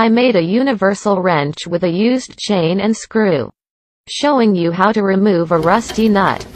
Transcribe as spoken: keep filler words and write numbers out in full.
I made a universal wrench with a used chain and screw, showing you how to remove a rusty nut.